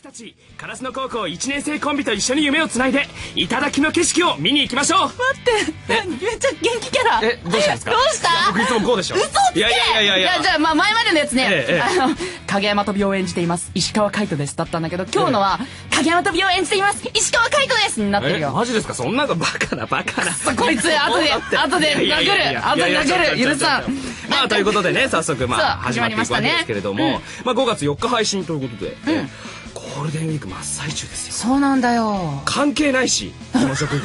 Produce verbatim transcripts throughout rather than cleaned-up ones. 僕たち烏野高校いちねん生コンビと一緒に夢をつないで頂の景色を見に行きましょう。待って、めっちゃ元気キャラ。え、どうしたんですか？どうした？僕いつもこうでしょ。嘘つけ。いやいやいやいや、じゃあまあ前までのやつね、あの影山飛びを演じています石川海人ですだったんだけど、今日のは影山飛びを演じています石川海人ですになってるよ。マジですか？そんなのバカなバカな。こいつ後で後で殴る、後で殴る、許さん。まあということでね、早速まあ始まっていくわけですけれども、まあごがつよっか配信ということで。ゴールデンウィーク真っ最中ですよ。そうなんだよ。関係ないしこの職業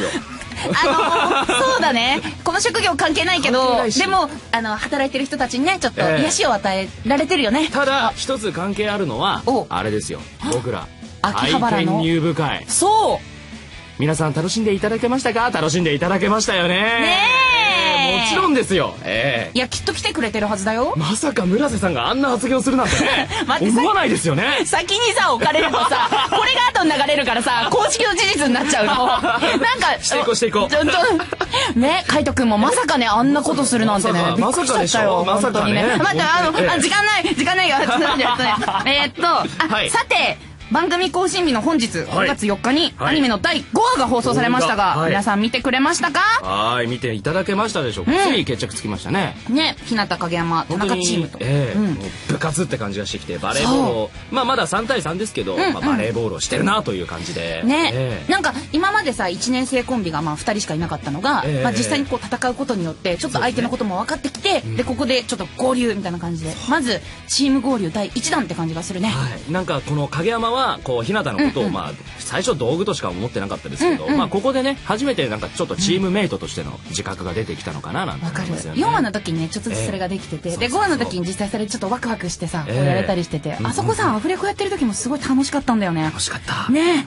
あのそうだね、この職業関係ないけど、でもあの働いてる人たちにねちょっと癒しを与えられてるよね。ただ一つ関係あるのはあれですよ、僕ら秋葉原の入部会。そう、皆さん楽しんでいただけましたか？楽しんでいただけましたよね。ねえ、もちろんですよ。ええ、いやきっと来てくれてるはずだよ。まさか村瀬さんがあんな発言をするなんてね思わないですよね。先にさ置かれればさこれが後に流れるからさ公式の事実になっちゃうの。なんかしていこうしていこうね。海斗君もまさかねあんなことするなんてね、びっくりしちゃったよ本当にね。待って、あの時間ない時間ないよ。えっとさて、番組更新日の本日ごがつよっかにアニメのだいごわが放送されましたが、皆さん見てくれましたか？はい、見ていただけましたでしょうか。つい決着つきましたね。ね、日向影山田中チームと部活って感じがしてきて、バレーボール、まあまださんたいさんですけどバレーボールをしてるなという感じでね。なんか今までさいちねん生コンビがまあふたりしかいなかったのが、実際にこう戦うことによってちょっと相手のことも分かってきて、でここでちょっと合流みたいな感じで、まずチーム合流だいいちだんって感じがするね。なんかこの影山はこう日向のことをまあ最初道具としか思ってなかったですけど、まあここでね初めてなんかちょっとチームメイトとしての自覚が出てきたのかななんて思いますよね。よんわの時にねちょっとずつそれができてて、でごわの時に実際それちょっとワクワクしてさやれたりしてて、あそこさアフレコやってる時もすごい楽しかったんだよね。楽しかったね。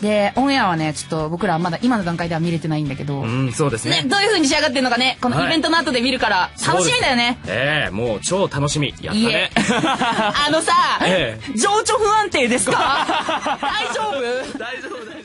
でオンエアはねちょっと僕らはまだ今の段階では見れてないんだけど、うんそうですね、どういう風に仕上がってるのかねこのイベントの後で見るから楽しみだよね。ええ、もう超楽しみ。やったね。あのさ情緒不安定ですか？大丈夫？大丈夫だよ。